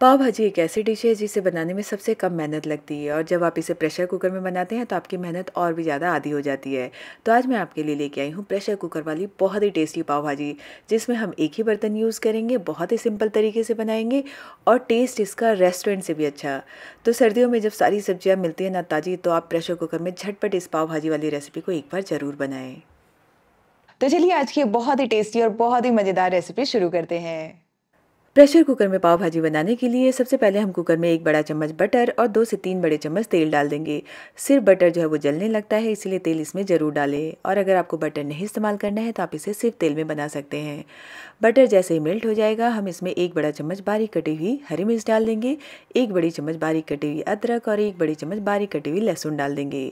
पाव भाजी एक ऐसी डिश है जिसे बनाने में सबसे कम मेहनत लगती है, और जब आप इसे प्रेशर कुकर में बनाते हैं तो आपकी मेहनत और भी ज़्यादा आधी हो जाती है। तो आज मैं आपके लिए लेके आई हूँ प्रेशर कुकर वाली बहुत ही टेस्टी पाव भाजी, जिसमें हम एक ही बर्तन यूज़ करेंगे, बहुत ही सिंपल तरीके से बनाएंगे और टेस्ट इसका रेस्टोरेंट से भी अच्छा। तो सर्दियों में जब सारी सब्जियाँ मिलती हैं ना ताज़ी, तो आप प्रेशर कुकर में झटपट इस पाव भाजी वाली रेसिपी को एक बार ज़रूर बनाएँ। तो चलिए आज की बहुत ही टेस्टी और बहुत ही मज़ेदार रेसिपी शुरू करते हैं। प्रेशर कुकर में पाव भाजी बनाने के लिए सबसे पहले हम कुकर में 1 बड़ा चम्मच बटर और 2 से 3 बड़े चम्मच तेल डाल देंगे। सिर्फ बटर जो है वो जलने लगता है, इसलिए तेल इसमें ज़रूर डालें, और अगर आपको बटर नहीं इस्तेमाल करना है तो आप इसे सिर्फ तेल में बना सकते हैं। बटर जैसे ही मेल्ट हो जाएगा, हम इसमें 1 बड़ा चम्मच बारीक कटी हुई हरी मिर्च डाल देंगे, 1 बड़ी चम्मच बारीक कटी हुई अदरक और 1 बड़ी चम्मच बारीक कटी हुई लहसुन डाल देंगे।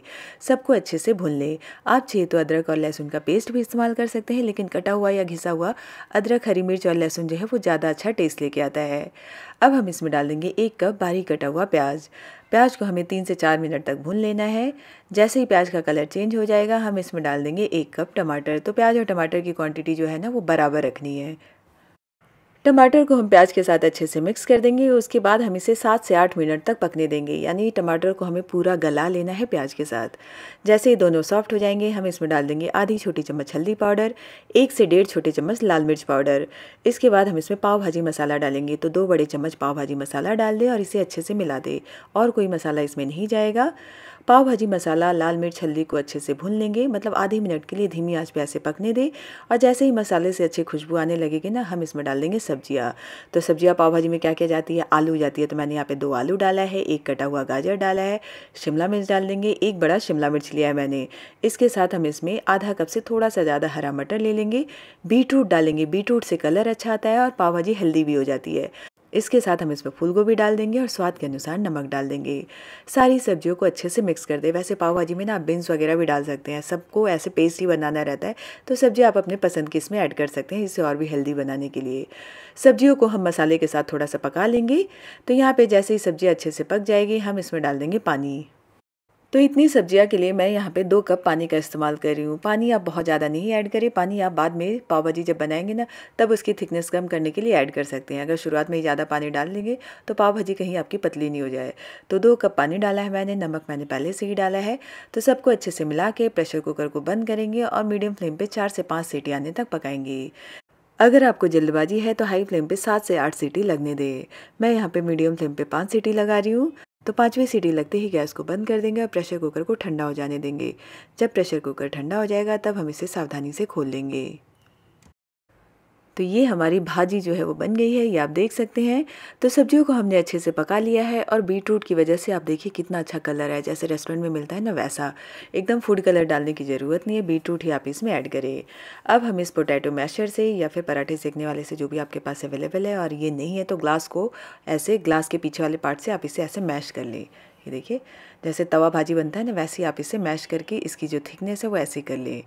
सबको अच्छे से भून लें। आप चाहे तो अदरक और लहसुन का पेस्ट भी इस्तेमाल कर सकते हैं, लेकिन कटा हुआ या घिसा हुआ अदरक, हरी मिर्च और लहसुन जो है वो ज़्यादा अच्छा टेस्ट लेके आता है। अब हम इसमें डाल देंगे 1 कप बारीक कटा हुआ प्याज। प्याज को हमें 3 से 4 मिनट तक भून लेना है। जैसे ही प्याज का कलर चेंज हो जाएगा, हम इसमें डाल देंगे 1 कप टमाटर। तो प्याज और टमाटर की क्वांटिटी जो है ना वो बराबर रखनी है। टमाटर को हम प्याज के साथ अच्छे से मिक्स कर देंगे। उसके बाद हम इसे 7 से 8 मिनट तक पकने देंगे, यानी टमाटर को हमें पूरा गला लेना है प्याज के साथ। जैसे ही दोनों सॉफ्ट हो जाएंगे, हम इसमें डाल देंगे आधी छोटी चम्मच हल्दी पाउडर, 1 से 1.5 छोटे चम्मच लाल मिर्च पाउडर। इसके बाद हम इसमें पाव भाजी मसाला डालेंगे, तो 2 बड़े चम्मच पाव भाजी मसाला डाल दें और इसे अच्छे से मिला दें, और कोई मसाला इसमें नहीं जाएगा। पाव भाजी मसाला, लाल मिर्च, हल्दी को अच्छे से भून लेंगे, मतलब आधे मिनट के लिए धीमी आंच पे ऐसे पकने दें। और जैसे ही मसाले से अच्छी खुशबू आने लगेगी ना, हम इसमें डाल देंगे सब्जियाँ। तो सब्जियाँ पाव भाजी में क्या क्या जाती है? आलू जाती है, तो मैंने यहाँ पे 2 आलू डाला है, 1 कटा हुआ गाजर डाला है, शिमला मिर्च डाल देंगे, 1 बड़ा शिमला मिर्च लिया है मैंने। इसके साथ हम इसमें ½ कप से थोड़ा सा ज़्यादा हरा मटर ले लेंगे, बीटरूट डालेंगे, बीटरूट से कलर अच्छा आता है और पाव भाजी हेल्दी भी हो जाती है। इसके साथ हम इसमें फूलगोभी डाल देंगे और स्वाद के अनुसार नमक डाल देंगे। सारी सब्जियों को अच्छे से मिक्स कर दें। वैसे पाव भाजी में ना आप बीन्स वगैरह भी डाल सकते हैं, सबको ऐसे पेस्ट ही बनाना रहता है, तो सब्जी आप अपने पसंद की इसमें ऐड कर सकते हैं, इसे और भी हेल्दी बनाने के लिए। सब्जियों को हम मसाले के साथ थोड़ा सा पका लेंगे। तो यहाँ पर जैसे ही सब्जी अच्छे से पक जाएगी, हम इसमें डाल देंगे पानी। तो इतनी सब्जियां के लिए मैं यहाँ पे 2 कप पानी का इस्तेमाल कर रही हूँ। पानी आप बहुत ज़्यादा नहीं ऐड करें, पानी आप बाद में पाव भाजी जब बनाएंगे ना तब उसकी थिकनेस कम करने के लिए ऐड कर सकते हैं। अगर शुरुआत में ही ज़्यादा पानी डाल देंगे तो पाव भाजी कहीं आपकी पतली नहीं हो जाए। तो 2 कप पानी डाला है मैंने, नमक मैंने पहले से ही डाला है। तो सबको अच्छे से मिला के प्रेशर कुकर को बंद करेंगे और मीडियम फ्लेम पर 4 से 5 सीटी आने तक पकाएंगे। अगर आपको जल्दबाजी है तो हाई फ्लेम पर 7 से 8 सीटी लगने दें। मैं यहाँ पर मीडियम फ्लेम पर 5 सीटी लगा रही हूँ। तो 5वीं सीटी लगते ही गैस को बंद कर देंगे और प्रेशर कुकर को ठंडा हो जाने देंगे। जब प्रेशर कुकर ठंडा हो जाएगा, तब हम इसे सावधानी से खोल लेंगे। तो ये हमारी भाजी जो है वो बन गई है, ये आप देख सकते हैं। तो सब्जियों को हमने अच्छे से पका लिया है, और बीटरूट की वजह से आप देखिए कितना अच्छा कलर है, जैसे रेस्टोरेंट में मिलता है ना वैसा। एकदम फूड कलर डालने की ज़रूरत नहीं है, बीटरूट ही आप इसमें ऐड करें। अब हम इस पोटैटो मैशर से या फिर पराठे सेकने वाले से, जो भी आपके पास अवेलेबल है, और ये नहीं है तो ग्लास को ऐसे, ग्लास के पीछे वाले पार्ट से आप इसे ऐसे मैश कर लें। ये देखिए जैसे तवा भाजी बनता है ना वैसे ही आप इसे मैश करके इसकी जो थिकनेस है वो ऐसे कर लें।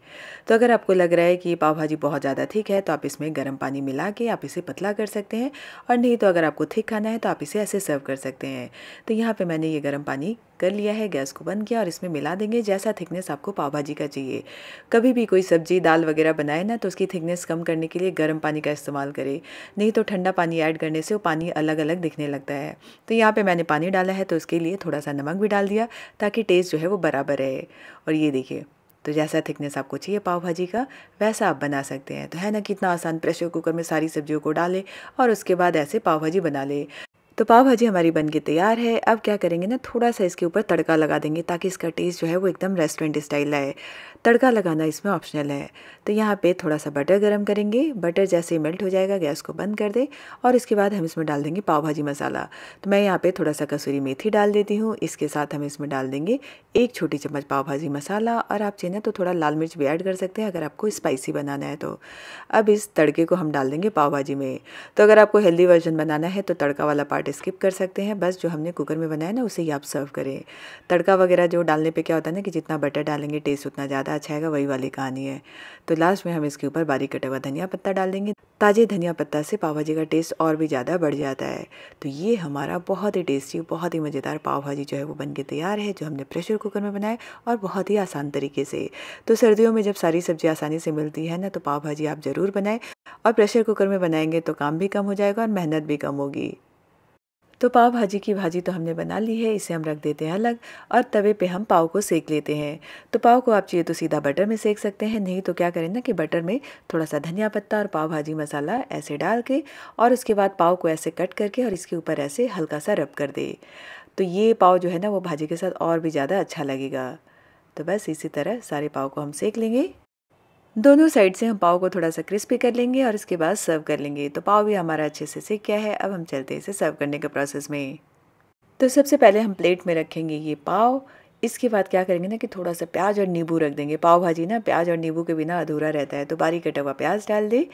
तो अगर आपको लग रहा है कि ये पाव भाजी बहुत ज़्यादा थिक है तो आप इसमें गर्म पानी मिला के आप इसे पतला कर सकते हैं, और नहीं तो अगर आपको थिक खाना है तो आप इसे ऐसे सर्व कर सकते हैं। तो यहाँ पे मैंने ये गर्म पानी कर लिया है, गैस को बंद किया और इसमें मिला देंगे जैसा थिकनेस आपको पाव भाजी का चाहिए। कभी भी कोई सब्जी दाल वगैरह बनाए ना तो उसकी थिकनेस कम करने के लिए गर्म पानी का इस्तेमाल करें, नहीं तो ठंडा पानी ऐड करने से वो पानी अलग अलग दिखने लगता है। तो यहाँ पे मैंने पानी डाला है, तो उसके लिए थोड़ा सा नमक भी डाल दिया ताकि टेस्ट जो है वो बराबर रहे। और ये देखिए, तो जैसा थिकनेस आपको चाहिए पाव भाजी का वैसा आप बना सकते हैं। तो है ना कितना आसान, प्रेशर कुकर में सारी सब्जियों को डालें और उसके बाद ऐसे पाव भाजी बना लें। तो पाव भाजी हमारी बनके तैयार है। अब क्या करेंगे ना, थोड़ा सा इसके ऊपर तड़का लगा देंगे ताकि इसका टेस्ट जो है वो एकदम रेस्टोरेंट स्टाइल आए। तड़का लगाना इसमें ऑप्शनल है। तो यहाँ पे थोड़ा सा बटर गरम करेंगे। बटर जैसे ही मेल्ट हो जाएगा गैस को बंद कर दें, और इसके बाद हम इसमें डाल देंगे पाव भाजी मसाला। तो मैं यहाँ पर थोड़ा सा कसूरी मेथी डाल देती हूँ। इसके साथ हम इसमें डाल देंगे 1 छोटी चम्मच पाव भाजी मसाला, और आप चाहें तो थोड़ा लाल मिर्च भी ऐड कर सकते हैं अगर आपको स्पाइसी बनाना है तो। अब इस तड़के को हम डाल देंगे पाव भाजी में। तो अगर आपको हेल्दी वर्जन बनाना है तो तड़का वाला पार्ट स्किप कर सकते हैं, बस जो हमने कुकर में बनाया ना उसे ही आप सर्व करें। तड़का वगैरह जो डालने पे क्या होता है ना कि जितना बटर डालेंगे टेस्ट उतना ज़्यादा अच्छा आएगा, वही वाली कहानी है। तो लास्ट में हम इसके ऊपर बारीक कटा हुआ धनिया पत्ता डाल देंगे। ताज़े धनिया पत्ता से पाव भाजी का टेस्ट और भी ज़्यादा बढ़ जाता है। तो ये हमारा बहुत ही टेस्टी, बहुत ही मज़ेदार पाव भाजी जो है वो बनके तैयार है, जो हमने प्रेशर कुकर में बनाया और बहुत ही आसान तरीके से। तो सर्दियों में जब सारी सब्जी आसानी से मिलती है ना तो पाव भाजी आप ज़रूर बनाएं, और प्रेशर कुकर में बनाएंगे तो काम भी कम हो जाएगा और मेहनत भी कम होगी। तो पाव भाजी की भाजी तो हमने बना ली है, इसे हम रख देते हैं अलग और तवे पे हम पाव को सेक लेते हैं। तो पाव को आप चाहिए तो सीधा बटर में सेक सकते हैं, नहीं तो क्या करें ना कि बटर में थोड़ा सा धनिया पत्ता और पाव भाजी मसाला ऐसे डाल के और उसके बाद पाव को ऐसे कट करके और इसके ऊपर ऐसे हल्का सा रब कर दे, तो ये पाव जो है ना वो भाजी के साथ और भी ज़्यादा अच्छा लगेगा। तो बस इसी तरह सारे पाव को हम सेक लेंगे, दोनों साइड से हम पाव को थोड़ा सा क्रिस्पी कर लेंगे और इसके बाद सर्व कर लेंगे। तो पाव भी हमारा अच्छे से सेक गया है, अब हम चलते हैं इसे सर्व करने के प्रोसेस में। तो सबसे पहले हम प्लेट में रखेंगे ये पाव, इसके बाद क्या करेंगे ना कि थोड़ा सा प्याज और नींबू रख देंगे। पाव भाजी ना प्याज और नींबू के बिना अधूरा रहता है, तो बारीक कटा हुआ प्याज डाल दे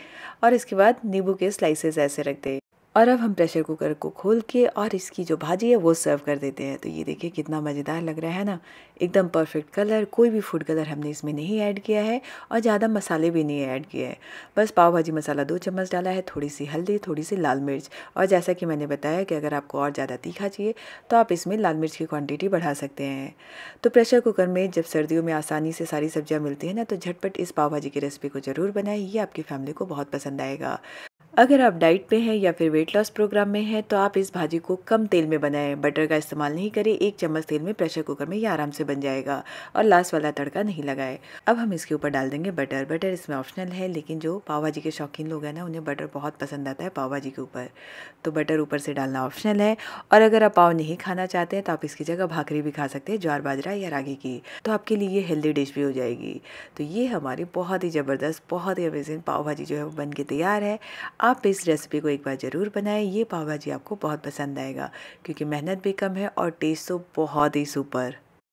और इसके बाद नींबू के स्लाइसेस ऐसे रख दे। और अब हम प्रेशर कुकर को खोल के और इसकी जो भाजी है वो सर्व कर देते हैं। तो ये देखिए कितना मज़ेदार लग रहा है ना, एकदम परफेक्ट कलर, कोई भी फूड कलर हमने इसमें नहीं ऐड किया है और ज़्यादा मसाले भी नहीं ऐड किए हैं। बस पाव भाजी मसाला 2 चम्मच डाला है, थोड़ी सी हल्दी, थोड़ी सी लाल मिर्च, और जैसा कि मैंने बताया कि अगर आपको और ज़्यादा तीखा चाहिए तो आप इसमें लाल मिर्च की क्वांटिटी बढ़ा सकते हैं। तो प्रेशर कुकर में जब सर्दियों में आसानी से सारी सब्जियाँ मिलती हैं ना, तो झटपट इस पाव भाजी की रेसिपी को ज़रूर बनाएं, ये आपकी फैमिली को बहुत पसंद आएगा। अगर आप डाइट पे हैं या फिर वेट लॉस प्रोग्राम में हैं तो आप इस भाजी को कम तेल में बनाएं, बटर का इस्तेमाल नहीं करें, 1 चम्मच तेल में प्रेशर कुकर में ये आराम से बन जाएगा और लास्ट वाला तड़का नहीं लगाएं। अब हम इसके ऊपर डाल देंगे बटर। बटर इसमें ऑप्शनल है, लेकिन जो पाव भाजी के शौकीन लोग हैं ना उन्हें बटर बहुत पसंद आता है पाव भाजी के ऊपर, तो बटर ऊपर से डालना ऑप्शनल है। और अगर आप पाव नहीं खाना चाहते हैं तो आप इसकी जगह भाकरी भी खा सकते हैं, ज्वार बाजरा या रागी की, तो आपके लिए ये हेल्दी डिश भी हो जाएगी। तो ये हमारी बहुत ही ज़बरदस्त, बहुत ही अमेजिंग पाव भाजी जो है वो बन के तैयार है। आप इस रेसिपी को एक बार ज़रूर बनाएं, ये पाव भाजी आपको बहुत पसंद आएगा क्योंकि मेहनत भी कम है और टेस्ट तो बहुत ही सुपर।